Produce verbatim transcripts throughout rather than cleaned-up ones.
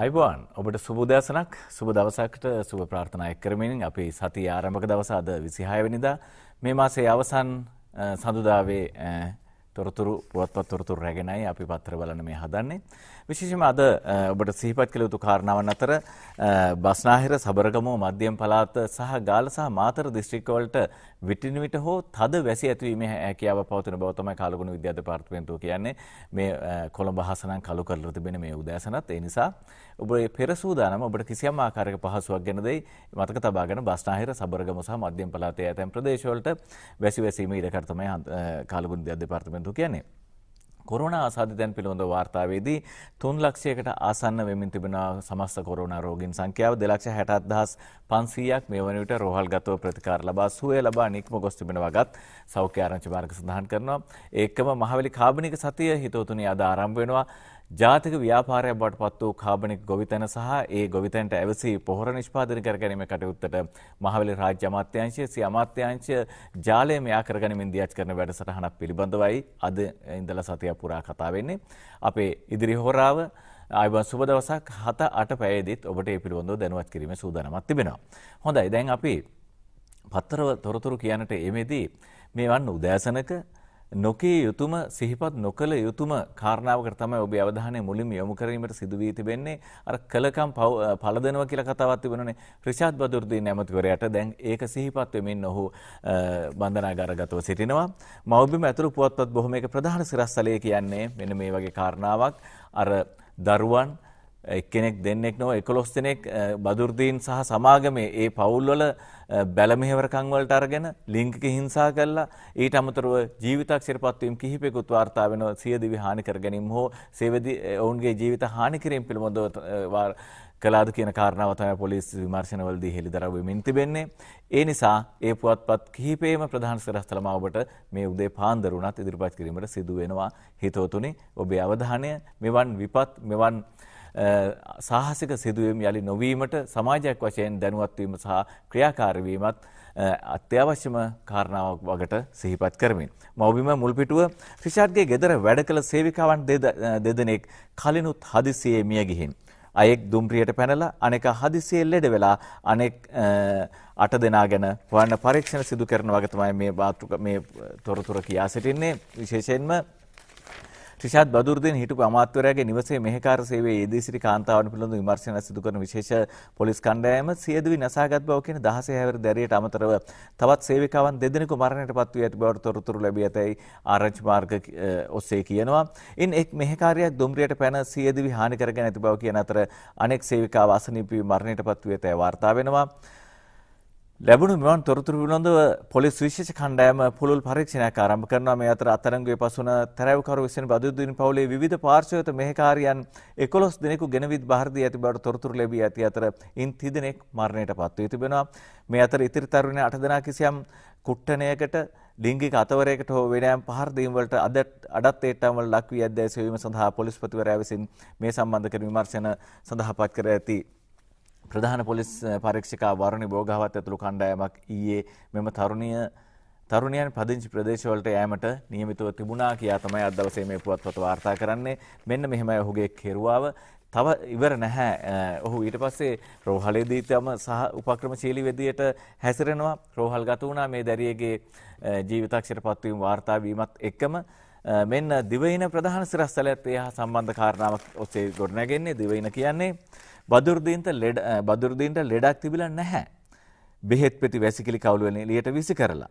අයිබෝන් ඔබට සුබ උදෑසනක් සුබ දවසකට සුබ ප්‍රාර්ථනා එක්කරමින් අපි සතිය ආරම්භක දවස අද විසිහය වෙනිදා මේ මාසයේ අවසන් සඳුදාවේ තොරතුරු පුවත්පත් තොරතුරු රැගෙනයි අපි පත්‍ර බලන මේ හදන්නේ විශේෂයෙන්ම අද ඔබට සිහිපත් කළ යුතු කාරණාවන් අතර බස්නාහිර සබරගමුව මධ්‍යම පළාත සහ ගාල්ල සහ මාතර දිස්ත්‍රික්ක වලට විටින් විට හෝ තද වැසි ඇතිවීමේ හැකියාව පවතින බව තමයි කාලගුණ විද්‍යා දෙපාර්තමේන්තුව කියන්නේ මේ කොළඹ හසනම් කළු කරලා තිබෙන මේ උදෑසනත් ඒ නිසා ඔබේ පෙර සූදානම ඔබට කිසියම් ආකාරයක පහසුවක් ගැන දෙයි මතක තබාගෙන බස්නාහිර සබරගම සහ මධ්‍යම පළාතේ ඇතැම් ප්‍රදේශවලට වැසි වැසීම ඉඩකඩ තමයි කාලගුණ විද්‍යා දෙපාර්තමේන්තුව කියන්නේ. කොරෝනා ආසාදිතයන් පිළිබඳව වාර්තාවේදී තුන් ලක්ෂයකට ආසන්න වෙමින් තිබෙනා සමස්ත කොරෝනා රෝගීන් සංඛ්‍යාව දෙලක්ෂ හැට අට දහස් පන්සීයක් මේ වන විට රෝහල්ගතව ප්‍රතිකාර ලබා සුවය ලබා නික්ම ගොස් තිබෙන වගත් සෞඛ්‍ය ආරංචි මාර්ග සඳහන් කරනවා. ඒකම මහවැලි කාබනික සතිය හිතවතුනි අද ආරම්භ වෙනවා. ජාතික ව්‍යාපාරයක් බවට පත් වූ කාබනික ගොවිතැන සහ ඒ ගොවිතැනට ඇවසි පොහොර නිෂ්පාදනය කර ගැනීමේ කටයුත්තට මහවැලි රාජ්‍ය අමාත්‍යාංශය සිය අමාත්‍යාංශය ජාලය මෙයා කරගැනීමෙන් දියත් කරන වැඩසටහනක් පිළිබඳවයි අද ඉඳලා සතිය පුරා කතා වෙන්නේ. අපේ ඉදිරි හොරාව අයිබෝන් සුබ දවසක් හත අට පැයේදීත් ඔබට ඒ පිළිබඳව දැනුවත් කිරීමේ සූදානමක් තිබෙනවා. හොඳයි දැන් අපි පත්තරව තොරතුරු කියන්නට එමෙදී මේ වන්න උදෑසනක නොකී යුතුම සිහිපත් නොකළ යුතුම කාරණාවකට තමයි ඔබේ අවධානය මුලින්ම යොමු කිරීමට සිදු වී තිබෙන්නේ. අර කලකම් පළදෙනවා කියලා කතාවක් තිබුණනේ රිෂාඩ් බදුර්දීන් ඇමතිවරයාට. දැන් ඒක සිහිපත් වෙමින් ඔහු බන්ධනාගාරගතව සිටිනවා. මව්බිම ඇතුළු පුවත්පත් බොහොමයක ප්‍රධාන සිරස්සලයේ කියන්නේ මෙන්න මේ වගේ කාරණාවක්. අර දරුවන් එක්කෙනෙක් දෙන්නෙක් නොව එකොළොස් දෙනෙක් බදුර්දීන් සහ සමාගමේ ඒ පවුල්වල බැලමෙහෙවරකම් වලට අරගෙන ලිංගික හිංසා කළා ඊට අමතරව ජීවිතක්ෂරපත්වීම් කිහිපෙකුත් වාර්තා වෙනවා සියදිවි හානි කර ගැනීම හෝ සේවදී ඔවුන්ගේ ජීවිත හානි කිරීම පිළිබඳව කළාද කියන කාරණාව තමයි පොලිස් විමර්ශනවලදී හෙළිදරව් වෙමින් තිබෙන්නේ. ඒ නිසා ඒ පුවත්පත් කිහිපේම ප්‍රධාන සිරස්තලම ඔබට මේ උදේ පාන්දර වුණත් ඉදිරිපත් කිරීමට සිදු වෙනවා. හිතවතුනි ඔබේ අවධානය මෙවන් විපත් මෙවන් සාහසික සිදුවීම් යළි නොවීමට සමාජයක් වශයෙන් දැනුවත්වීම සහ ක්‍රියාකාරීවීමත් අත්‍යවශ්‍යම කාරණාවක් වගට සිහිපත් කරමින්. මව්බිම මුල්පිටුව රිෂාඩ්ගේ ගෙදර වැඩ කළ සේවිකාවන් දෙදෙනෙක් කලිනුත් හදිසියේ මිය ගිහින්. අයෙක් දුම්රියට පැනලා අනෙක හදිසියේ ලෙඩ වෙලා අනෙක් අට දෙනා ගැන හොයන්න පරීක්ෂණ සිදු කරන වගේ තමයි මේ වාර්තා මේ තොරතුර කියා සිටින්නේ. විශේෂයෙන්ම රිෂාඩ් බදුර්දීන් හිටපු අමාත්‍යවරයාගේ නිවසේ මෙහෙකාර සේවයේ යෙදී සිටි කාන්තාවන් පිළිබඳ විමර්ශන සිදු කරන විශේෂ පොලිස් කණ්ඩායම සියදිවි නසාගත් බව කියන දහසේ හැවිරිදි දැරියට අමතරව තවත් සේවිකාවන් දෙදෙනෙකු මරණයට පත් වී ඇති බවට තොරතුරු ලැබී ඇතැයි ආරංචි මාර්ග ඔස්සේ කියනවා. ඉන් එක් මෙහෙකාරියක් දුම්රියට පැන සියදිවි හානි කරගෙන ඇති බව කියන අතර අනෙක් සේවිකාව අසනීප වී මරණයට පත් වී ඇතැයි වාර්තා වෙනවා. ලැබුණු මෙවන් තොරතුරු පිළිබඳව පොලිස් විශේෂ කණ්ඩායම පුළුල් පරීක්ෂණයක් ආරම්භ කරනවා. මේ අතර අත්අඩංගුවේ පසුන තැරැව්කරු විසින් බදුර්දීන් පවුලේ විවිධ පාර්ශ්වයට මෙහෙකාරියන් එකොළොස් දෙනෙකු ගෙනවිත් බහර දී ඇති බවට තොරතුරු ලැබී ඇති අතර ඉන් තිදෙනෙක් මරණයට පත් වී තිබෙනවා. මේ අතර ඉතිරි තරුණ අට දෙනා කිසියම් කුට්ටණයකට ලිංගික අතවරයකට හෝ වෙනයම් පහර දීම් වලට අද අඩත් ඒට්ටම් වල ලක්වී ඇද්දැයි සෙවීම සඳහා පොලිස්පතිවරයා විසින් මේ සම්බන්ධ කරන විමර්ශන සඳහා පත් කර ඇති ප්‍රධාන පොලිස් පරීක්ෂකා වරුණි බෝගාවත් ඇතුළු කණ්ඩායමක් ඊයේ මෙම තරුණිය තරුණියන් පදිංචි ප්‍රදේශවලට යෑමට නියමිතව තිබුණා කියා තමයි අද දවසේ මේ පුවත්පත වාර්තා කරන්නේ. මෙන්න මෙහෙමයි ඔහුගේ කෙරුවාව. තව ඉවර නැහැ. ඔහු ඊට පස්සේ රෝහලේදී තම සහ උපක්‍රමශීලී වෙදියට හැසිරෙනවා. රෝහල්ගත වුණා. මේ දැරියගේ ජීවිතක්ෂර පත්වීම වාර්තා වීමත් එක්කම මෙන්න දිවයින ප්‍රධාන සිරස්තලයත් ඒ හා සම්බන්ධ කාරණාවක් ඔස්සේ ගොඩනැගෙන්නේ. දිවයින කියන්නේ බදුර්දීන්ට ලෙඩ බදුර්දීන්ට ලෙඩක් තිබිලා නැහැ. බෙහෙත් පෙති වැසිකිලි කවුළු වලින් එළියට විසි කරලා.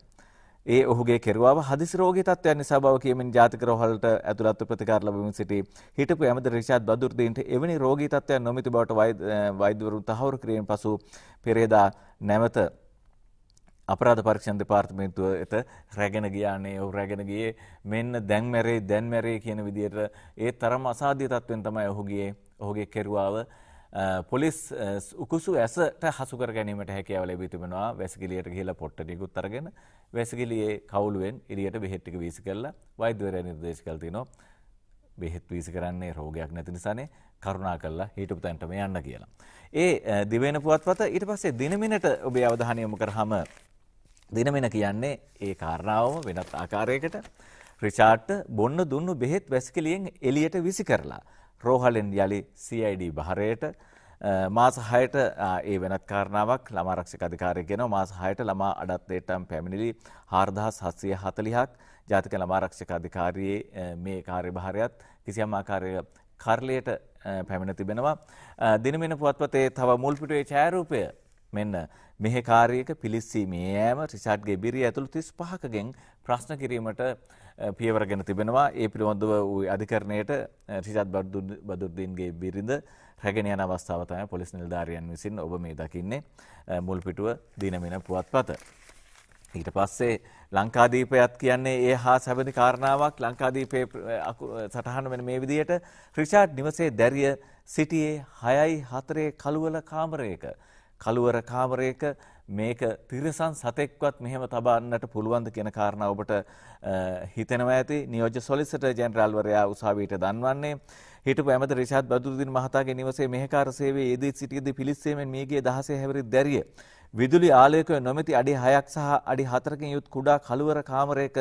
ඒ ඔහුගේ කෙරුවාව හදිසි රෝගී තත්ත්වයන් නිසා බව කියමින් ජාතික රෝහලට ඇතුළත්ව ප්‍රතිකාර ලැබමින් සිටි හිටපු ඇමති රිෂාඩ් බදුර්දීන්ට එවැනි රෝගී තත්ත්වයන් නොමැති බවට වෛද්‍යවරුන් තහවුරු කිරීමෙන් පසු පෙරේදා නැවත අපරාධ පරීක්ෂණ දෙපාර්තමේන්තුව වෙත රැගෙන ගියානේ. ඔහු රැගෙන ගියේ මෙන්න දැන් මැරේ දැන් මැරේ කියන විදියට ඒ තරම් අසාධ්‍ය තත්ත්වෙන් තමයි ඔහු ගියේ. ඔහුගේ කෙරුවාව පොලිස් උකුසු ඇසට හසු කර ගැනීමට හැකියාව ලැබී තිබෙනවා. වැසිකිළියට ගිහිලා පොට්ට ටිකක් අරගෙන වැසිකිළියේ කවුළුවෙන් එළියට බෙහෙත් ටික වීසි කළා. වෛද්‍යවරයා නිර්දේශ කළා තිනවා බෙහෙත් වීසි කරන්නේ රෝගයක් නැති නිසානේ. කරුණා කළා හිටපු තැනටම යන්න කියලා. ඒ දිවෙන පුවත්පත ඊට පස්සේ දිනමිනට ඔබේ අවධානය යොමු කරාම දිනමෙන කියන්නේ ඒ කාරණාවම වෙනත් ආකාරයකට. රිෂාඩ්ට බොන්න දුන්නු බෙහෙත් වැසිකිළියෙන් එළියට විසි කරලා රෝහල් යලි සී අයි ඩී බහරයට මාස හයට ඒ වෙනත් කාරණාවක් ළමා ආරක්ෂක අධිකාරියගෙන මාස හයට ළමා අඩත් දෙටම් පැමිණිලි හාරදාස් හත්සිය හතළිහක් ජාතික ළමා ආරක්ෂක අධිකාරියේ මේ කාර්යභාරයත් කිසියම් ආකාරයක කරලයට පැමිණ තිබෙනවා දිනමින පුවත්පතේ තව මුල් පිටුවේ ඡායාරූපය මෙන්න මෙහි කාර්යයක පිලිස්සීමේ යෑම රිචඩ්ගේ බිරිය ඇතුළු තිස් පහකගෙන් ප්‍රශ්න කිරීමට පියවර ගෙන තිබෙනවා ඒ පිළිබඳව අධිකරණයට රිචඩ් බදුර්දීන්ගේ බිරිඳ රැගෙන යන අවස්ථාව තමයි පොලිස් නිලධාරියන් විසින් ඔබ මේ දකින්නේ මුල් පිටුව දිනමින පුවත්පත ඊට පස්සේ ලංකාදීපයත් කියන්නේ ඒ හා සැබඳි කාරණාවක් ලංකාදීපයේ සටහන වෙන මේ විදිහට රිචඩ් නිවසේ දැරිය සිටියේ හයයි හතරේ කළුවල කාමරයක කළුවර කාමරයක මේක තිරසන් සතෙක්වත් මෙහෙම තබන්නට පුළුවන්ද කියන කාරණාව ඔබට හිතෙනවා ඇති නියෝජ්‍ය සොලිසිටර් ජෙනරාල්වරයා උසාවියට දන්වන්නේ හිටපු ඇමති රිෂාඩ් බදුරුදින් මහතාගේ නිවසේ මෙහෙකාර සේවයේ යෙදී සිටියදී පිලිස්සෙමින් මේගේ දහසය හැවිරිදි දැරිය විදුලි ආලෝකය නොමැති අඩි හයක් සහ අඩි හතරකින් යුත් කුඩා කළුවර කාමරයක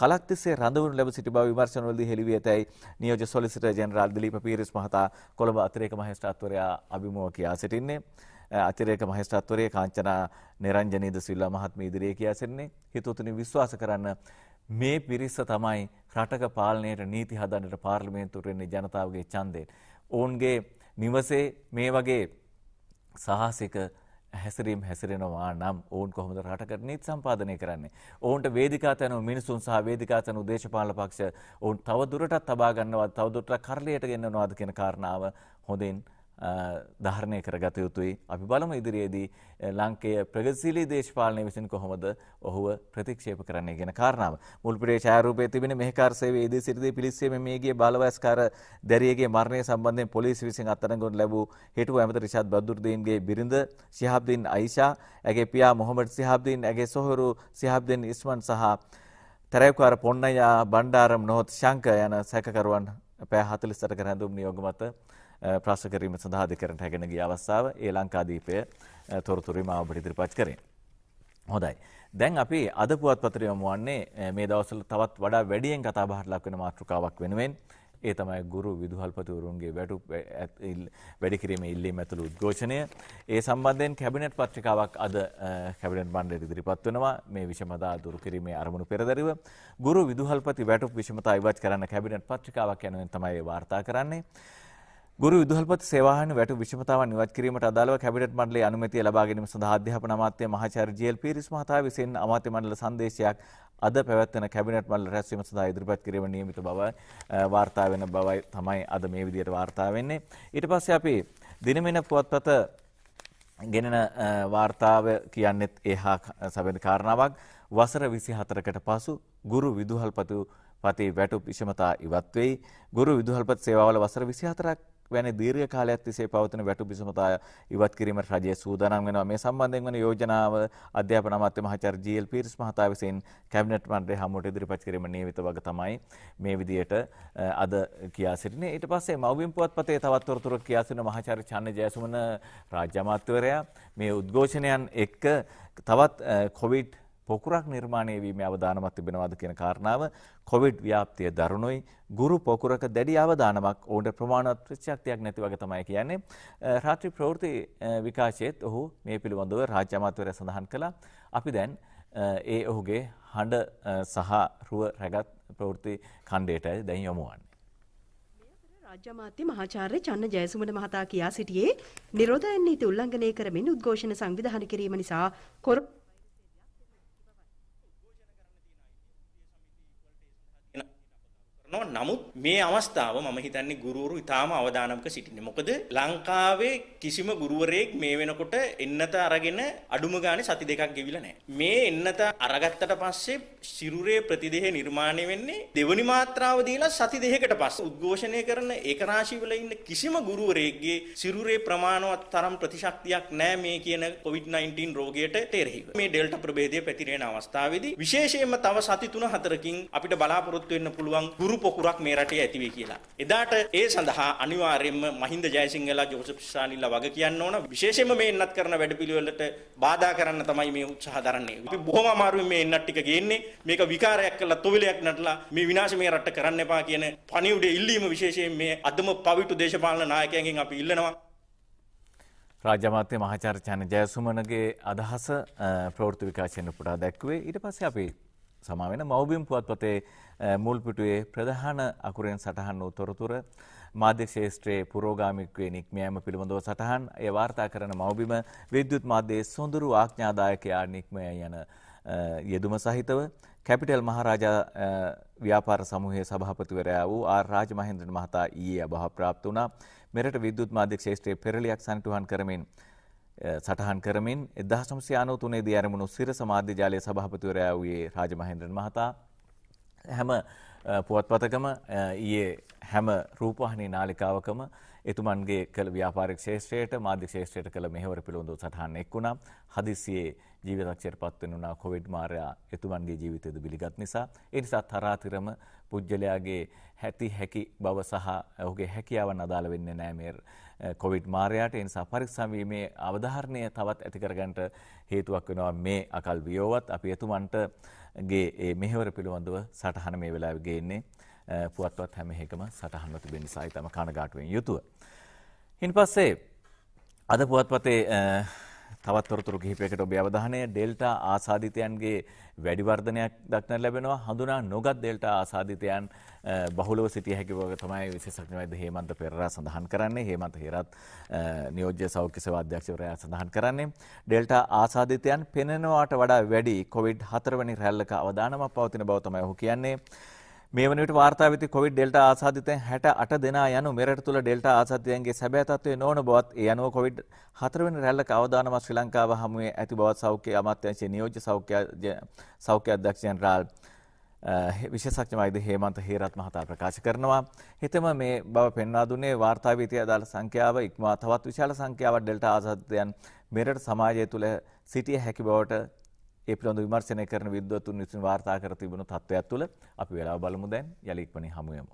කලක් තිස්සේ රඳවනු ලැබ සිටි බව විමර්ශනවලදී හෙළි වී ඇතයි නියෝජ්‍ය සොලිසිටර් ජෙනරාල් දිලීප පීරිස් මහතා කොළඹ අතිරේක මහේස්ත්‍රාත්වරයා අභිමුඛ කියා සිටින්නේ අතිරේක මහේස්ත්‍රාත්වරේ කාංචනා නිරංජනීද සිල්වා මහත්මිය ඉදිරියේ කියා සිටින්නේ හිතවතුනි විශ්වාස කරන්න මේ පිරිස තමයි රටක පාලනයට නීති හදන්නට පාර්ලිමේන්තුවට එන්නේ ජනතාවගේ ඡන්දයෙන් ඔවුන්ගේ නිවසේ මේ වගේ සාහසික හැසිරීම් හැසිරෙනවා නම් ඔවුන් කොහොමද රටකට නීති සම්පාදනය කරන්නේ ඔවුන්ට වේදිකා තැනුව මිනිසුන් සහ වේදිකා තැනුව දේශපාලන පක්ෂ ඔවුන් තව දුරටත් තබා ගන්නවද තව දුරටත් කරලියට ගෙන්නනවද කියන කාරණාව හොඳින් ධාරණය කරගත යුතුයි අපි බලමු ඉදිරියේදී ලංකාවේ ප්‍රගතිශීලී දේශපාලනය විසින් කොහොමද ඔහුව ප්‍රතික්ෂේප කරන්නේ කියන කාරණාව මුල් පිටේ ඡායාරූපයේ තිබෙන මෙහෙකාර සේවයේදී සිටදී පිලිස්සෙමේ මේගේ බාලවයස්කාර දැරියගේ මරණය සම්බන්ධයෙන් පොලිසිය විසින් අත්අඩංගුවට ලැබූ හිටපු ඇමති රිෂාඩ් බදුර්දීන්ගේ බිරිඳ සිහාබ්දීන් අයිෂා ඇගේ පියා මොහමඩ් සිහාබ්දීන් ඇගේ සොහොරු සිහාබ්දීන් ඉස්මන් සහ තරයකාර පොන්නයා බණ්ඩාරම් නොහොත් ශංක යන සැකකරුවන් පැය හතළිස් අටක රැඳුම් නියෝග මත ප්‍රශ්න කිරීම සඳහා අධිකරණයට හැගෙන ගිය අවස්ථාව ඒ ලංකාදීපය තොරතුරුම අපිට ඉදිරිපත් කරේ. හොඳයි. දැන් අපි අද පුවත්පතට යමු වන්නේ මේ දවස්වල තවත් වඩා වැඩියෙන් කතා බහට ලක් වෙන මාතෘකාවක් වෙනුවෙන් ඒ තමයි ගුරු විදුහල්පතිවරුන්ගේ වැටුප් වැඩි කිරීමේ ඉල්ලීම ඇතුළු උද්ඝෝෂණය. ඒ සම්බන්ධයෙන් කැබිනට් පත්‍රිකාවක් අද කැබිනට් මණ්ඩලයට ඉදිරිපත් වෙනවා. මේ විෂමතා දුරු කිරීමේ අරමුණු පෙරදරිව ගුරු විදුහල්පති වැටුප් විෂමතා ඉවත් කරන්න කැබිනට් පත්‍රිකාවක් යනුවෙන් තමයි වාර්තා කරන්නේ. ගුරු විදුහල්පති සේවාහන වැටු විෂමතාවන් ඉවත් කිරීමට අදාළව කැබිනට් මණ්ඩලයේ අනුමැතිය ලබා ගැනීම සඳහා අධ්‍යාපන අමාත්‍ය මහාචාර්ය ජී එල් පීරිස් මහතා විසින් අමාත්‍ය මණ්ඩල සංදේශයක් අද පැවැත්වෙන කැබිනට් මණ්ඩල රැස්වීම සඳහා ඉදිරිපත් කිරීම නියමිත බව වාර්තා වෙන බවයි තමයි අද මේ විදියට වාර්තා වෙන්නේ. ඊට පස්සේ අපි දිනමෙන පුවත්පත ගෙනෙන වාර්තාව කියන්නේත් එහා සැබඳ කාරණාවක් වසර විසි හතරකට පසු ගුරු විදුහල්පති පති වැටුප් විෂමතා ඉවත් වෙයි. ගුරු විදුහල්පති සේවාවල වසර විසි හතරක් වැනි දීර්ඝ කාලයක් තිස්සේ පවතින වැටුප් විෂමතා ඉවත් කිරීමට රජය සූදානම් වෙනවා. මේ සම්බන්ධයෙන් වන යෝජනාව අධ්‍යාපන අමාත්‍ය මහාචාර්ය ජී එල් පීරිස් මහතා විසින් කැබිනට් මණ්ඩලයේ හමුවට ඉදිරිපත් කිරීම නියමිත වග තමයි මේ විදියට අද කියා සිටින්නේ. ඊට පස්සේ මව්බිම් පුවත්පතේ තවත් තොරතුරක් කියා සිටින මහාචාර්ය චන්න ජයසුමන රාජ්‍ය අමාත්‍යවරයා මේ උද්ඝෝෂණයන් එක්ක තවත් කොවිඩ් පොකුරක් නිර්මාණය වීමේ අවධානමක් තිබෙනවාද කියන කාරණාව කොවිඩ් ව්‍යාප්තිය දරුණුයි ගුරු පොකුරක දැඩි අවධානමක් ඔවුන්ට ප්‍රමාණවත් ප්‍රතිචක්තියක් නැති වගේ තමයි කියන්නේ රාත්‍රී ප්‍රවෘත්ති විකාශයේත් ඔහු මේ පිළිබඳව රාජ්‍ය අමාත්‍යවරයා සඳහන් කළා අපි දැන් ඒ ඔහුගේ හඬ සහ රුව රැගත් ප්‍රවෘත්ති ඛණ්ඩයට දැන් යොමු වන්නේ राज्य मात्य महाचार्य चन्न जयसुमन महता किया සිටියේ නිරෝධායන නීති උල්ලංඝනය කරමින් උද්ඝෝෂණ සංවිධානය කිරීම නිසා නමුත් මේ අවස්ථාව මම හිතන්නේ ගුරුවරු ඊටාම අවදානමක සිටින්නේ. මොකද ලංකාවේ කිසිම ගුරුවරයෙක් මේ වෙනකොට එන්නත අරගෙන අඩුම ගානේ සති දෙකක් ගෙවිලා නැහැ. මේ එන්නත අරගත්තට පස්සේ සිරුරේ ප්‍රතිදේහ නිර්මාණය වෙන්නේ දෙවනි මාත්‍රාව දීලා සති දෙකකට පස්සේ උද්ඝෝෂණය කරන ඒකරාශීවල ඉන්න කිසිම ගුරුවරයෙක්ගේ සිරුරේ ප්‍රමාණවත් තරම් ප්‍රතිශක්තියක් නැහැ මේ කියන කොවිඩ් නයින්ටීන් රෝගයට එරෙහිව. මේ ඩෙල්ටා ප්‍රභේදය පැතිරෙන අවස්ථාවේදී විශේෂයෙන්ම තව සති තුන හතරකින් අපිට බලාපොරොත්තු වෙන්න පුළුවන් ගුරු කුණු පොකුරක් මේ රටේ ඇති වෙයි කියලා. එදාට ඒ සඳහා අනිවාර්යයෙන්ම මහින්ද ජයසිංහලා ජෝසප් ඉස්සානිලා වගේ කියන්න ඕන. විශේෂයෙන්ම මේ එන්නත් කරන වැඩපිළිවෙලට බාධා කරන්න තමයි මේ උත්සාහ දරන්නේ. අපි බොහොම අමාරුවෙන් මේ එන්නත් ටික ගේන්නේ. මේක විකාරයක් කරලා තොවිලයක් නටලා මේ විනාශ මේ රට කරන්න එපා කියන පණිවුඩයේ ඉල්ලීම විශේෂයෙන් මේ අදම පවිතු දේශපාලන නායකයන්ගෙන් අපි ඉල්ලනවා. राज्यमात्य महाचार्य चान जयसुमनगे अदहस प्रवृत्ति विकासयन पुट दक्वे ईट पस्से अपि समावेन मौबिम पुवत्पते मूलपिटुवे प्रधान अकुरेन सटहन्नु तोरतुर මාධ්‍ය ශේෂ්ත්‍රයේ පුරෝගාමිකත්වයේ නික්මයම පිළිබඳව සටහන් ඒ වාර්තා කරන මව්බිම විද්‍යුත් මාධ්‍යයේ සොඳුරු ආඥාදායකයා නික්මය යන යෙදුම සහිතව කැපිටල් මහරජා ව්‍යාපාර සමූහයේ සභාපතිවරයා වූ ආර් රාජමහේන්ද්‍රන් මහතා ඊයේ අභාව પ્રાપ્ત වුණා. මෙරට විද්‍යුත් මාධ්‍ය ශේෂ්ත්‍රයේ පෙරලියක් සම්තුහන් කරමින් සටහන් කරමින් उन्नीस सौ तिरानवे දී ආරමුණු සිරස මාධ්‍ය ජාලයේ සභාපතිවරයා වූ රාජමහේන්ද්‍රන් මහතා හැම පුවත්පතකම ඊයේ හැම රූපවාහිනී නාලිකාවකම එතුමන්ගේ කළ ව්‍යාපාරික ශේෂ්ත්‍රයට මාධ්‍ය ශේෂ්ත්‍රයට කළ මෙහෙවර පිළිබඳව සටහන් එක් වුණා. හදිසියේ ජීවිතක්ෂයට පත් වෙනුණා කොවිඩ් මාරයා එතුමන්ගේ ජීවිතයද බිලිගත් නිසා. ඒ නිසා තරාතිරම පුජ්‍යලයාගේ හැටි හැකි බව සහ ඔහුගේ හැකියාවන් අදාළ වෙන්නේ නැහැ මේ කොවිඩ් මාරයාට. ඒ නිසා පරීක්ෂා වීමේ අවධාරණය තවත් ඇති කරගන්නට හේතුවක් වෙනවා මේ අකල් වියෝවත්. අපි එතුමන්ට ගේ ඒ මෙහෙවර පිළිබඳව සටහන මේ වෙලාවේ ගේන්නේ පුවත්පත් හැම එකම සටහන්ව තිබෙන නිසායි තම කනගාටුවෙන් යුතුව. ඉන්පස්සේ අද පුවත්පතේ තවත් තොරතුරු කිහිපයකට ඔබේ අවධානය. ඩෙල්ටා ආසාදිතයන්ගේ වැඩි වර්ධනයක් දක්නට ලැබෙනවා. හඳුනා නොගත් ඩෙල්ටා ආසාදිතයන් බහුලව සිටිය හැකි බව තමයි විශේෂඥ වෛද්‍ය හේමන්ත පෙරේරා සඳහන් කරන්නේ. හේමන්ත හේරත් නියෝජ්‍ය සෞඛ්‍ය සේවා අධ්‍යක්ෂවරයා සඳහන් කරන්නේ ඩෙල්ටා ආසාදිතයන් පෙනෙනවාට වඩා වැඩි කොවිඩ් හතර වැනි රැල්ලක අවදානමක් පවතින බව තමයි ඔහු කියන්නේ. මේ වන විට වාර්තා වෙති කොවිඩ් ඩෙල්ටා ආසාදිතයන් अड़सठ දෙනා යනු මෙරට තුළ ඩෙල්ටා ආසාදිතයන්ගේ සැබෑ තත්ත්වය නොවන බවත් ඒ අනුව කොවිඩ් හතර වෙනි රැල්ලක අවදානමක් ශ්‍රී ලංකාව හමුවේ ඇති බවත් සෞඛ්‍ය අමාත්‍යාංශයේ නියෝජ්‍ය සෞඛ්‍ය සෞඛ්‍ය අධ්‍යක්ෂ ජනරාල් විශේෂඥ වෛද්‍ය හේමන්ත හේරත් මහතා ප්‍රකාශ කරනවා. හිතෙම මේ බව පෙන්වා දුන්නේ වාර්තා වෙති අදාළ සංඛ්‍යාව ඉක්මවා තවත් විශාල සංඛ්‍යාවක් ඩෙල්ටා ආසාදිතයන් මෙරට සමාජය තුළ සිටිය හැකි බවට ඒ පිළිබඳ විමර්ශනය කරන විද්වතුන් විසින් වාර්තා කර තිබුණු තත්ත්වයක් තුළ අපි වෙලාව බලමු. දැන් යලි ඉක්මනින් හමු වෙමු.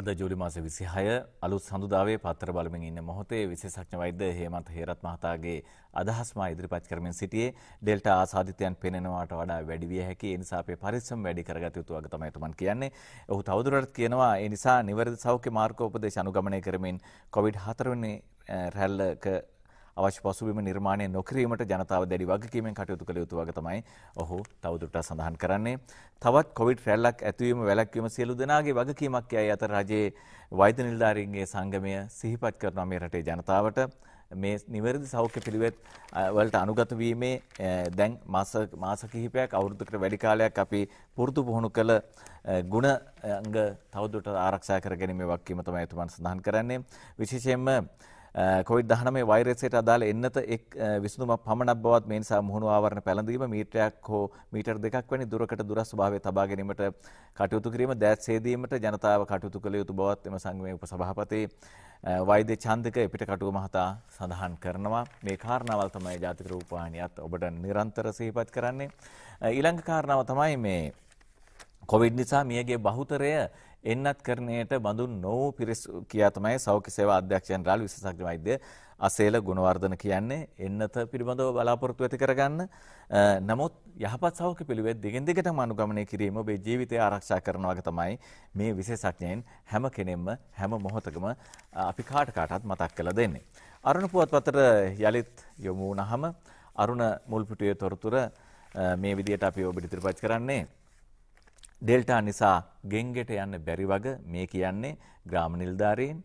අද ජූලි මාසේ විසිහය අලුත් සඳුදාවේ පත්‍ර බලමින් ඉන්න මොහොතේ විශේෂඥ වෛද්‍ය හේමන්ත හේරත් මහතාගේ අදහස් මා ඉදිරිපත් කරමින් සිටියේ ඩෙල්ටා ආසාදිතයන් පෙනෙනවාට වඩා වැඩි විය හැකි. ඒ නිසා අපේ පරිස්සම් වැඩි කරගත යුතු වග තමයි තුමන් කියන්නේ. ඔහු තවදුරටත් කියනවා ඒ නිසා නිවැරදි සෞඛ්‍ය මාර්ගෝපදේශ අනුගමනය කරමින් කොවිඩ් හතර වෙනි රැල්ලක අවශ්‍ය පසුබිම නිර්මාණය නොකිරීමට ජනතාව දැඩි වගකීමෙන් කටයුතු කළ යුතු වග තමයි ඔහු තවදුරටත් සඳහන් කරන්නේ. තවත් කොවිඩ් රැල්ලක් ඇතිවීම වැළැක්වීම සියලු දෙනාගේ වගකීමක් යයි අතර රජයේ වෛද්‍ය නිලධාරීන්ගේ සංගමය සිහිපත් කරනවා මේ රටේ ජනතාවට. මේ නිවැරදි සෞඛ්‍ය පිළිවෙත් වලට අනුගත වීමේ දැන් මාස මාස කිහිපයක් අවුරුද්දකට වැඩි කාලයක් අපි පුරුදු පුහුණු කළ ගුණ අංග තවදුරටත් ආරක්ෂා කර ගැනීමේ වගකීම තමයි එතුමන් සඳහන් කරන්නේ. විශේෂයෙන්ම කොවිඩ් දහනමේ වෛරසයට අදාළ එන්නත එක් විසඳුමක් පමණක් බවත් මේ නිසා මුහුණු ආවරණ පැළඳීම මීටරයක් හෝ මීටර් දෙකක් වැනි දුරකට දුරස් ස්වභාවයේ තබා ගැනීමට කටයුතු කිරීම දැස් සේදීමට ජනතාව කටයුතු කළ යුතු බවත් එම සංගමයේ උපසභාපති වෛද්‍ය චන්දික පිටකටුව මහතා සඳහන් කරනවා. මේ කාරණාවල් තමයි ජාතික රූපවාහිනියත් ඔබට නිරන්තර සිහිපත් කරන්නේ. ඊළඟ කාරණාව තමයි මේ කොවිඩ් නිසා මියගේ බහුතරය එන්නත් කරණයට බඳු නොවූ පිරිස් කියා තමයි සෞඛ්‍ය සේවා අධ්‍යක්ෂ ජනරාල් විශේෂඥ වෛද්‍ය අසේල ගුණවර්ධන කියන්නේ. එන්නත පිළිබඳව බලාපොරොත්තු ඇති කරගන්න. නමුත් යහපත් සෞඛ්‍ය පිළිවෙත් දිගින් දිගටම අනුගමනය කිරීම ඔබේ ජීවිතය ආරක්ෂා කරනවා වගේ තමයි මේ විශේෂඥයන් හැම කෙනෙක්ම හැම මොහොතකම අපි කාට කාටත් මතක් කරලා දෙන්නේ. අරුණ පුවත්පතට යලිත් යොමු වුණාම අරුණ මුල්පිටියේ තොරතුර මේ විදිහට අපි ඔබට ඉදිරිපත් කරන්නේ. ඩෙල්ටා නිසා ගෙන්ගෙට යන්න බැරි වග මේ කියන්නේ ග්‍රාම නිලධාරීන්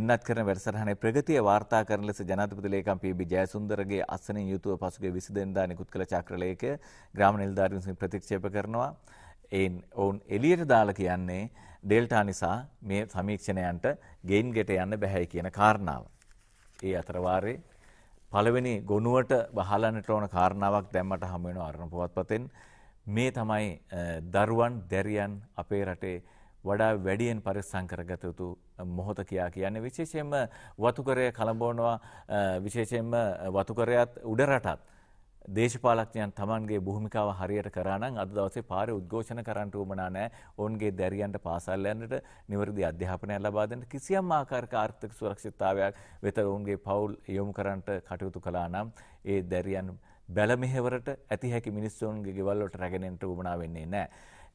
එන්නත් කරන වැඩසටහනේ ප්‍රගතිය වාර්තා කරන ලෙස ජනාධිපති ලේකම් පී.බී. ජයසුන්දරගේ අසනින් යුතුව පසුගිය විසිදෙනි දා නිකුත් කළ චක්‍රලේඛය ග්‍රාම නිලධාරීන් විසින් ප්‍රතික්ෂේප කරනවා. එයින් ඔවුන් එළියට දාලා කියන්නේ ඩෙල්ටා නිසා මේ සමීක්ෂණයන්ට ගෙන්ගෙට යන්න බැහැයි කියන කාරණාව. ඒ අතර වාරේ පළවෙනි ගොනුවට බහලන්නට ඕන කාරණාවක් දැම්මට හමු වෙනවා අරුණ පුවත්පතෙන්. මේ තමයි දරුවන් දැරියන් අපේ රටේ වඩා වැඩියෙන් පරිස්සම් කරගත යුතු මොහොතකියා කියන්නේ විශේෂයෙන්ම වතුකරය කලඹවනවා විශේෂයෙන්ම වතුකරයත් උඩ රටත් දේශපාලඥයන් තමන්ගේ භූමිකාව හරියට කරා නම් අද දවසේ පාරේ උද්ඝෝෂණ කරන්න උවමනා නැහැ. ඔවුන්ගේ දැරියන්ට පාසල් යන්නට නිවැරදි අධ්‍යාපනය ලබා දෙන්න කිසියම් ආකාරයක ආර්ථික සුරක්ෂිතතාවයක් වෙත ඔවුන්ගේ පවුල් යොමු කරන්නට කටයුතු කළා නම් ඒ දැරියන් බැල මෙහෙවරට ඇති හැකි මිනිස්සුන්ගේ ගෙවල් වලට රැගෙන යන්නට උවමනා වෙන්නේ නැහැ.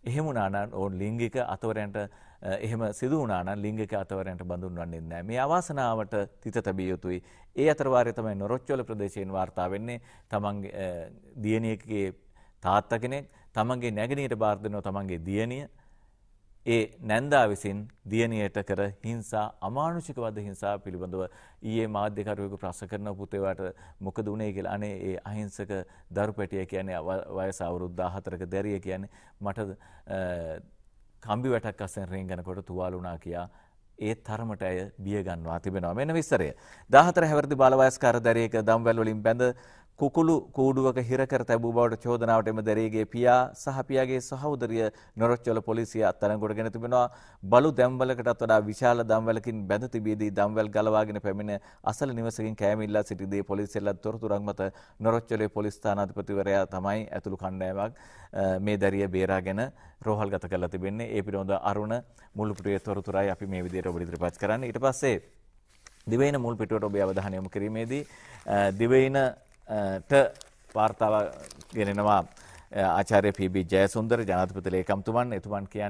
එහෙම වුණා නම් ඔවුන් ලිංගික අතවරයන්ට එහෙම සිදු වුණා නම් ලිංගික අතවරයන්ට බඳුන්වන්නේ නැහැ. මේ අවාසනාවට තිත තැබිය යුතුයි. ඒ අතරවාරයේ තමයි නොරොච්චෝල ප්‍රදේශයෙන් වාර්තා වෙන්නේ තමන්ගේ දියණියකගේ තාත්තා කෙනෙක් තමන්ගේ නැගණියට බාර දෙනවා. තමන්ගේ දියණිය ඒ නැන්දා විසින් දියණියට කර හිංසා අමානුෂික වද හිංසා පිළිබඳව ඊයේ මාධ්‍යකරුවෙකු ප්‍රශ්න කරන පුතේට මොකද උනේ කියලා. අනේ ඒ අහිංසක දරු පැටිය කියන්නේ වයස අවුරුදු දහහතරක දැරිය කියන්නේ මට කම්බි වැටක් අස්සෙන් රින්ගනකොට තුවාල වුණා කියා ඒ තරමට අය බිය ගන්නවා තිබෙනවා. මෙන්න විස්තරය. දහහතර හැවිරිදි බාලවයස්කාර දැරියක දම්වැල් වලින් බැඳ कुकुलु कूडुवक हिरकर तैबू बवट चोदनावट एम देरियगे पिया सह पियागे सहोदरिय नोरच्चोल पोलिसिय अत्तरंगोडගෙන තිබෙනවා. බලු දැම්වලකටත් වඩා විශාල දැම්වලකින් බැඳ තිබීදී දැම්වල් ගලවාගෙන පැමිණ අසල නිවසකින් කෑමිල්ලා සිටිදී පොලිසියලා තොරතුරක් මත නොරච්චොලේ පොලිස් ස්ථානාධිපතිවරයා තමයි ඇතුළු කණ්ඩායමක් මේ දැරිය බේරාගෙන රෝහල්ගත කරලා තිබෙන්නේ. ඒ පිළිබඳව අරුණ මුල්පුරිය තොරතුරයි අපි මේ විදිහට ඔබ ඉදිරිපත් කරන්නේ. ඊට පස්සේ දිවයින මුල් පිටුවට ඔබ අවධානය යොමු කිරීමේදී දිවයින वार्ताव गेनेवा आचार्य पी बी जयसुंदर जनाधिपति लेखमतुमन यतुमन की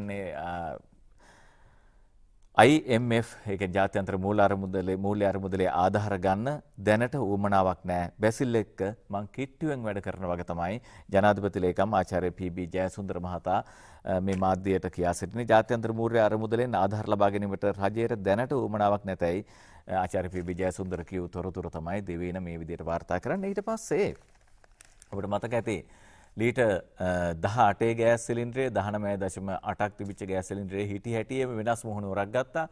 आईएमएफ एक जात्यंतर मूलार मुदले मूल्यार मुदले आधार गन्न देनट उमनावक्ने बेसिलेक मं किट्टुवेंग වැඩ කරනවග තමයි ජනාධිපති ලේකම් ආචාර්ය පී බී ජයසුන්දර මහතා මේ මාධ්‍යයට කියා සිටිනේ. ජාත්‍යන්තර මූල්‍ය ආර මුදලෙන් ආධාර ලබා ගැනීමට රජයට දැනට උමනාවක් නැතයි ආචාර්ය පී බී ජයසුන්දර කියු තොරතුර තමයි දෙවින මේ විදිහට වාර්තා කරන්නේ. ඊට පස්සේ අපිට මතක ඇති लीट दहाटे गैस सिलिंडरे दहनमय दशम अटाक बिच गैस सिलिंडरे हिटी हटिए विनाश मोहन रगत्ता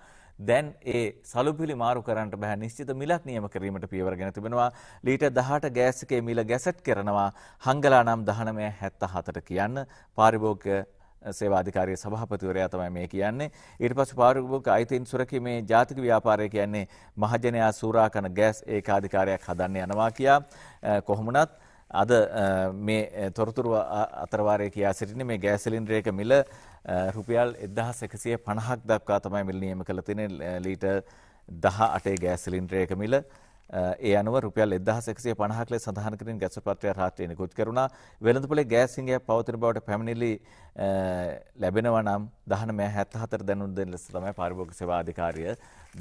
देन ए सालुपिली मारू करंट बह निश्चित मिलक नियम करीमट पियवर्गन तिबनवा लीट दहाट गैस के मिल गैसेट करनवा हंगला नाम दहनमय हेत्ता हाथट कियान पारिभोग सेवाधिकारी सभापतिवरया तमय मे कियन्ने. ඊට පස්සේ පාරිභෝගික අයිතීන් සුරකීමේ ජාතික ව්‍යාපාරය කියන්නේ මහජනයා සූරා කරන ගෑස් ඒකාධිකාරයක් හදන්න යනවා කියා කොහොමුණත් අද මේ තොරතුරු අතරවාරයේ කියා සිටින්නේ මේ ගෑස් සිලින්ඩරයක මිල රුපියල් එක්දහස් එකසිය පනහක් දක්වා තමයි මිල නියම කළ තියෙන්නේ. ලීටර් දහඅටේ ගෑස් සිලින්ඩරයක මිල ඒ අනුව රුපියල් එක්දහස් එකසිය පනහක් ලෙස සඳහන් කරමින් ගෑස් පත්‍රය රාත්‍රියේ නිකුත් කරුණා. වෙළඳපොලේ ගෑස් සිඟයක් පවතින බවට පැමිණිලි ලැබෙනවා නම් දහනමය හැත්ත හතර දැනුම් දෙන ලෙස තමයි පාරිභෝගික සේවා අධිකාරිය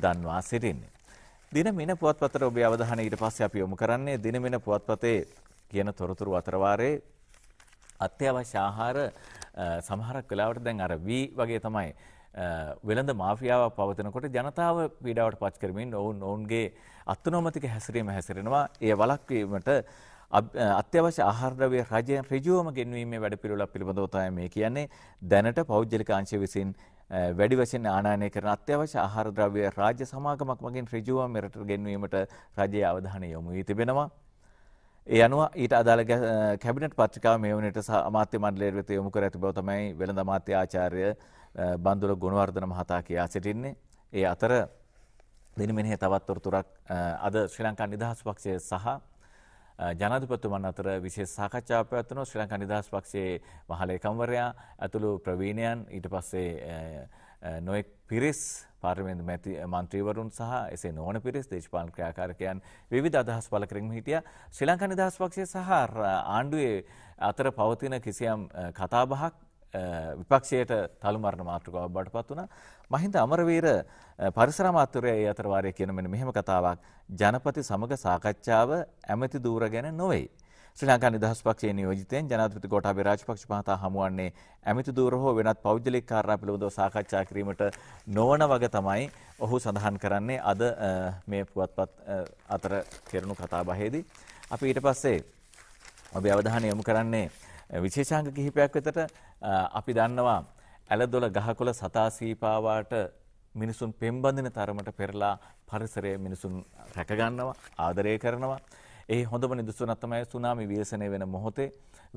දන්වා සිටින්නේ. දිනමින පුවත්පතට ඔබේ අවධානය ඊට පස්සේ අපි යොමු කරන්නේ දිනමින පුවත්පතේ කියන තොරතුරු අතරවාරේ අත්‍යවශ්‍ය ආහාර සමහරක් වෙලාවට දැන් අර වී වගේ තමයි වෙළඳ මාෆියාව පවතනකොට ජනතාව පීඩාවට පත් කරමින් ඔවුන් ඔවුන්ගේ අත්නොමතික හැසිරීම හැසිරෙනවා. ඒ වළක්වීමට අත්‍යවශ්‍ය ආහාර ද්‍රව්‍ය රජයෙන් ඍජුවම ගෙන්වීමේ වැඩපිළිවෙළක් පිළිබඳව තමයි මේ කියන්නේ. දැනට පෞද්ගලික අංශය විසින් වැඩි වශයෙන් ආනයනය කරන අත්‍යවශ්‍ය ආහාර ද්‍රව්‍ය රාජ්‍ය සමාගමක් මගින් ඍජුවම මෙරට ගෙන්වීමට රජයේ අවධානය යොමු වී තිබෙනවා. ඒ අනුව ඊට අදාළ කැබිනට් පත්‍රිකාව මේ වනවිට අමාත්‍ය මණ්ඩලය වෙත යොමු කර ඇති බව තමයි වෙළඳ අමාත්‍ය ආචාර්ය බන්දුල ගුණවර්ධන මහතා කියා සිටින්නේ. ඒ අතර දිනමෙනෙහි තවත් තොරතුරක් අද ශ්‍රී ලංකා නිදහස් පක්ෂය සහ ජනාධිපතිතුමන් අතර විශේෂ සාකච්ඡාවක් පැවැත්වෙනවා. ශ්‍රී ලංකා නිදහස් පක්ෂයේ මහලේකම්වරයා ඇතුළු ප්‍රවීණයන් ඊට පස්සේ නොයෙක් පිරිස් පාර්ලිමේන්තු මැති මන්ත්‍රීවරුන් සහ එසේ නොවන පිරිස් දේශපාලන ක්‍රියාකාරකයන් විවිධ අදහස් පළ කරමින් හිටියා. ශ්‍රී ලංකා නිදහස් පක්ෂය සහ ආණ්ඩුවේ අතර පවතින කිසියම් කතාබහක් විපක්ෂයට තලුමරණ මාතෘකාවක් බවට පත් වුණා. මහින්ද අමරවීර පරිසර අමාත්‍යවරයා ඒ අතර වාරයේ කියන මෙන්න මෙහෙම කතාවක්. ජනපති සමග සාකච්ඡාව ඇමති දූර ගැන නොවේ. ශ්‍රී ලංකා නිදහස් පක්ෂයේ නියෝජිතයන් ජනාධිපති ගෝඨාභය රාජපක්ෂ මහතා හමුවන්නේ ඇමති දූර හෝ වෙනත් පෞද්ගලික කාරණා පිළිබඳව සාකච්ඡා කිරීමට නොවන වග තමයි ඔහු සඳහන් කරන්නේ අද මේ පුවත්පත් අතර කෙරණු කතාබහේදී. අපි ඊට පස්සේ ඔබේ අවධානය යොමු කරන්නේ විශේෂාංග කිහිපයක් වෙතට. අපි දන්නවා ඇලදොල ගහකොළ සතා සීපාවාට මිනිසුන් පෙම්බඳින තරමට පෙරලා පරිසරයේ මිනිසුන් රැකගන්නවා ආදරය කරනවා. එහි හොඳම නිදසුන තමයි සුනාමි ව්‍යසනය වෙන මොහොතේ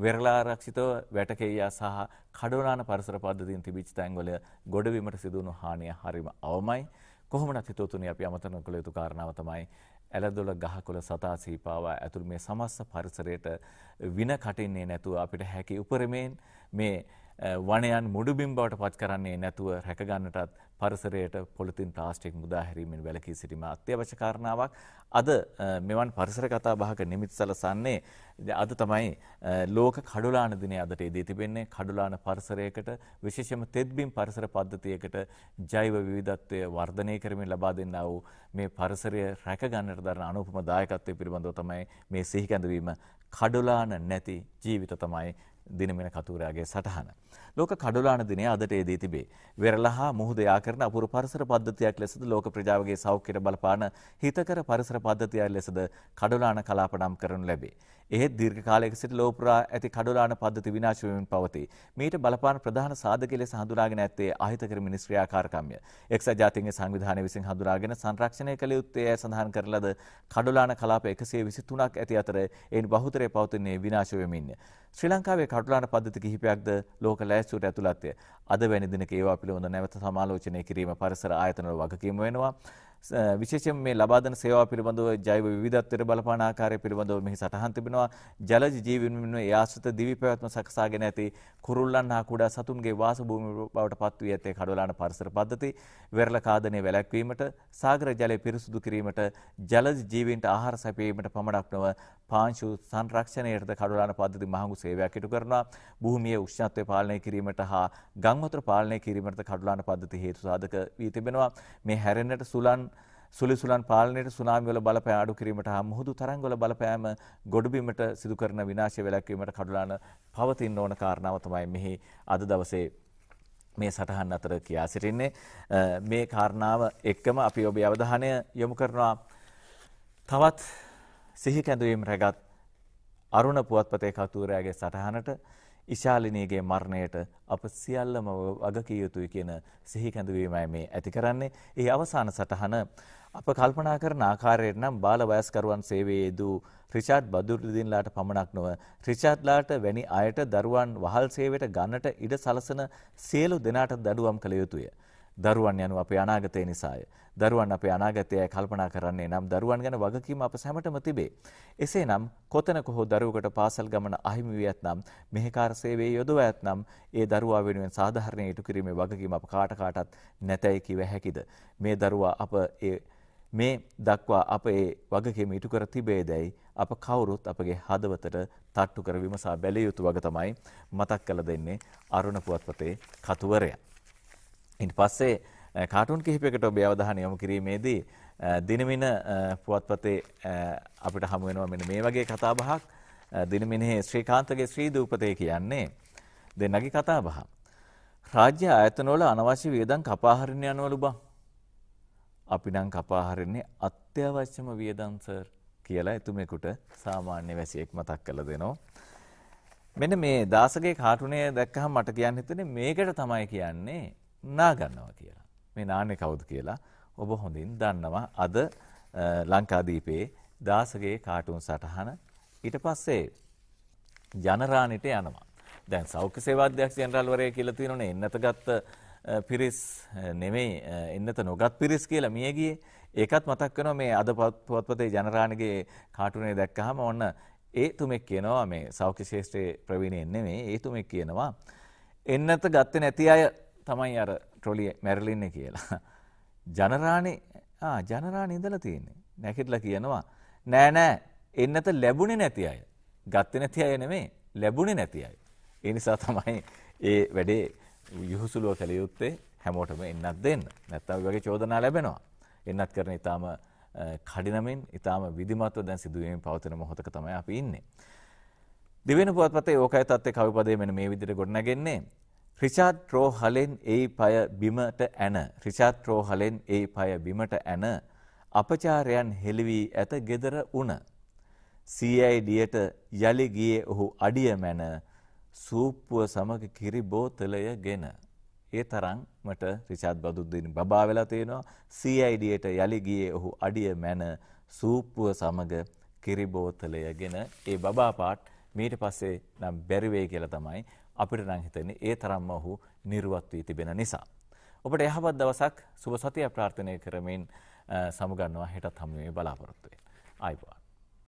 වෙරළා ආරක්ෂිතව වැටකෙයියා සහ කඩෝනාන පරිසර පද්ධතියෙන් තිබිච්ච තැන්වල ගොඩවීමට සිදු වුණු හානිය හරිම අවමයි. කොහොමනත් හිතෝතුනි අපි අමතක නොකළ යුතු කාරණාව තමයි ඇලදොල ගහකොළ සතා සීපාව ඇතුළු මේ සමස්ත පරිසරයට වින කටින්නේ නැතුව අපිට හැකි උපරිමයෙන් මේ වනයන් මුඩුබිම් බවට පත් කරන්නේ නැතුව රැක ගන්නටත් පරිසරයට පොලිතින් ප්ලාස්ටික් මුදා හැරීමෙන් වැළකී සිටීම අත්‍යවශ්‍ය කාරණාවක්. අද මෙවන් පරිසර කතා බහක නිමිති සලසන්නේ අද තමයි ලෝක කඩුලාන දිනය අදට එදී තිබෙන්නේ. කඩුලාන පරිසරයකට විශේෂයෙන්ම තෙත්බිම් පරිසර පද්ධතියකට ජෛව විවිධත්වය වර්ධනය කරමින් ලබා දෙන්නා වූ මේ පරිසරය රැක ගන්නට දරන අනුපම දායකත්වයේ පිළිබඳව තමයි මේ සිහි කැඳවීම. කඩුලාන නැති ජීවිත තමයි දිනමින කතුරාගේ සටහන. ලෝක කඩුලාන දිනය අදට එදී තිබේ. වෙරළහා මුහුද යා කරන අපූර්ව පරිසර පද්ධතියක් ලෙසද ලෝක ප්‍රජාවගේ සෞඛ්‍යයට බලපාන හිතකර පරිසර පද්ධතියක් ලෙසද කඩුලාන කලාප නම් කරනු ලැබේ. එහෙත් දීර්ඝ කාලයක සිට ලෝක පුරා ඇති කඩුලාන පද්ධති විනාශ වෙමින් පවතී. මීට බලපාන ප්‍රධාන සාධකයේ ලෙස හඳුනාගෙන ඇත්තේ අහිතකර මිනිස් ක්‍රියාකාරකම්ය. එක්සත් ජාතීන්ගේ සංවිධානය විසින් හඳුනාගෙන සංරක්ෂණය කළ යුත්තේ ඇය සඳහන් කරලද කඩුලාන කලාප එකසිය විසි තුනක් ඇති අතර එයින් බහුතරය පවතින්නේ විනාශ වෙමින්ය. ශ්‍රී ලංකාවේ කඩුලාන පද්ධති කිහිපයක්ද ලෝක ලෑස්තුවට ඇතුළත්ය. අද වැනි දිනක ඒවා පිළිබඳ නැවත සමාලෝචනය කිරීම පරිසර ආයතනවල වගකීම වෙනවා. විශේෂයෙන් මේ ලබා දෙන සේවා පිළිබඳව ජෛව විවිධත්වයට බලපාන ආකාරය පිළිබඳව මෙහි සටහන් තිබෙනවා. ජලජ ජීවීන් වෙනුවෙන් ඒ ආශ්‍රිත දිවි පැවැත්ම සකසාගෙන ඇති කුරුල්ලන් හා කුඩා සතුන්ගේ වාසභූමි බවට පත් වී ඇත්තේ කඩුලාන පරිසර පද්ධති. වෙරළ කාදනය වැළැක්වීමට, සාගර ජලය පිරිසුදු කිරීමට, ජලජ ජීවීන්ට ආහාර සැපයීමට පමණක් නොව පාංශු සංරක්ෂණයටද කඩුලාන පද්ධති මහඟු සේවයක් ඉටු කරනවා. භූමියේ උෂ්ණත්වය පාලනය කිරීමට හා ගම් වතුර පාලනය කිරීමට කඩුලාන පද්ධති හේතු සාධක වී තිබෙනවා. මේ හැරෙන්නට සුලන් සුළි සුලන් පාලනයට, සුනාමි වල බලපෑම අඩු කිරීමට හා මුහුදු තරංග වල බලපෑම ගොඩබිමට සිදු කරන විනාශය වැළැක්වීමට කඩුලාන පවතින්න ඕන කාරණාව තමයි මෙහි අද දවසේ මේ සටහන් අතර කියා සිටින්නේ. මේ කාරණාව එක්කම අපි ඔබේ අවධානය යොමු කරනවා තවත් සිහි කැඳවීම් රැගත් අරුණ පුවත්පතේ කතුරයාගේ සටහනට. ඉශාලිනීගේ මරණයට අප සියල්ලම වගකිය යුතුයි කියන සිහි කැඳවීමයි මේ ඇති කරන්නේ. ඒ අවසාන සටහන අප කල්පනා කරන ආකාරයට නම් බාල වයස්කරුවන් සේවයේ දූ රිචාඩ් බදුරුදින්ලාට පමණක් නොව රිචාඩ්ලාට වැනි අයට දරුවන් වහල් සේවයට ගන්නට ඉඩ සලසන සියලු දෙනාට දඩුවම් කළ යුතුය. දරුවන් යනු අපේ අනාගතය නිසාය. දරුවන් අපේ අනාගතයයි කල්පනා කරන්නේ නම් දරුවන් ගැන වගකීම අප සැමටම තිබේ. එසේ නම් කොතනක හෝ දරුවකට පාසල් ගමන අහිමි වී ඇතනම්, මෙහෙකාර සේවයේ යොදවා ඇතනම්, ඒ දරුවා වෙනුවෙන් සාධාරණය ඉටු කිරීමේ වගකීම අප කාට කාටත් නැතයි කිව හැකිද? මේ දරුවා අප ඒ මේ දක්වා අප ඒ වගකීම ඉටු කර තිබේදැයි අප කවුරුත් අපගේ හදවතට තට්ටු කර විමසා බැලිය යුතු වග තමයි මතක් කළ දෙන්නේ අරුණ පුවත්පතේ කතුවරයා. ඉන් පස්සේ කාටුන් කිහිපයකට ඔබේ අවධානය යොමු කිරීමේදී දිනමින පුවත්පතේ අපිට හමු වෙනවා මෙන්න මේ වගේ කතාබහක්. දිනමිනේ ශ්‍රීකාන්තගේ ශ්‍රී දූපතේ කියන්නේ දෙන්නගේ කතාබහ. රාජ්‍ය ආයතනවල අනවශ්‍ය වියදම් කපා හරින්න යනවලු බං. අපි නම් කපා හරින්නේ අත්‍යවශ්‍යම වියදම් සර් කියලා එතුමෙකුට සාමාන්‍ය වැසියෙක් මතක් කරලා දෙනවා. මෙන්න මේ දාසගේ කාටුනේ දැක්කහම මට කියන්න හිතෙන්නේ මේකට තමයි කියන්නේ නා ගන්නවා කියලා. මේ නාන්නේ කවුද කියලා ඔබ හොඳින් දන්නවා. අද ලංකාදීපේ දාසගේ කාටුන් සටහන. ඊට පස්සේ ජනරාණිට යනවා. දැන් සෞඛ්‍ය සේවා අධ්‍යක්ෂ ජනරාල්වරයා කියලා තියෙනවනේ එන්නත ගත්ත පිරිස් නෙමෙයි එන්නත නොගත් පිරිස් කියලා මිය ගියේ. ඒකත් මතක් වෙනවා මේ අද පුවත්පතේ ජනරාණිගේ කාටුනේ දැක්කහම ඔන්න ඒ තුමෙක් කියනවා මේ සෞඛ්‍ය ශාස්ත්‍රයේ ප්‍රවීණයෙක් නෙමෙයි ඒ තුමෙක් කියනවා එන්නත ගත්තේ නැති අය තමයි අර ට්‍රොලිය මැරලින්නේ කියලා. ජනරාණි ආ ජනරාණි ඉඳලා තියෙන්නේ. නැකිටලා කියනවා නෑ නෑ එන්නත ලැබුණේ නැති අය. ගත්තේ නැති අය නෙමෙයි ලැබුණේ නැති අය. ඒ නිසා තමයි ඒ වැඩේ යහුසුලුව කළ යුත්තේ හැමෝටම එන්නත් දෙන්න. නැත්තම් ඒ වගේ චෝදනා ලැබෙනවා. එන්නත් කරන ඊටාම කඩිනමින් ඊටාම විධිමත්ව දැන් සිදුවීමේ පවතින මොහොතක තමයි අපි ඉන්නේ. දිවෙන පුවත්පතේ ඕකයි තත්ත්වයේ කවිපදයේ මෙන්න මේ විදිහට ගොඩනගන්නේ. රිචාඩ් ට්‍රෝහලෙන් ඒ පය බිමට ඇන. රිචාඩ් ට්‍රෝහලෙන් ඒ පය බිමට ඇන. අපචාරයන් හෙළිවී ඇත ගෙදර උණ. සී අයි ඩියට යලි ගියේ ඔහු අඩිය මැන. සූප්පුව සමග කිරි බෝතලය ගෙන. ඒ තරම්මට රිචාඩ් බදුද්දීන් බබා වෙලා තියෙනවා. සී අයි ඩියට යලි ගියේ ඔහු අඩිය මැන. සූප්පුව සමග කිරි බෝතලය ගැන ඒ බබා පාට් මීට පස්සේ නම් බැරි වෙයි කියලා තමයි අපිට නම් හිතෙන්නේ ඒ තරම්ම ඔහු නිර්වත් වී තිබෙන නිසා. ඔබට යහපත් දවසක් සුබ සතියක් ප්‍රාර්ථනා කරමින් සමුගන්නවා හෙටත් හමු වෙයි බලාපොරොත්තු වෙන්න. ආයිබෝවන්.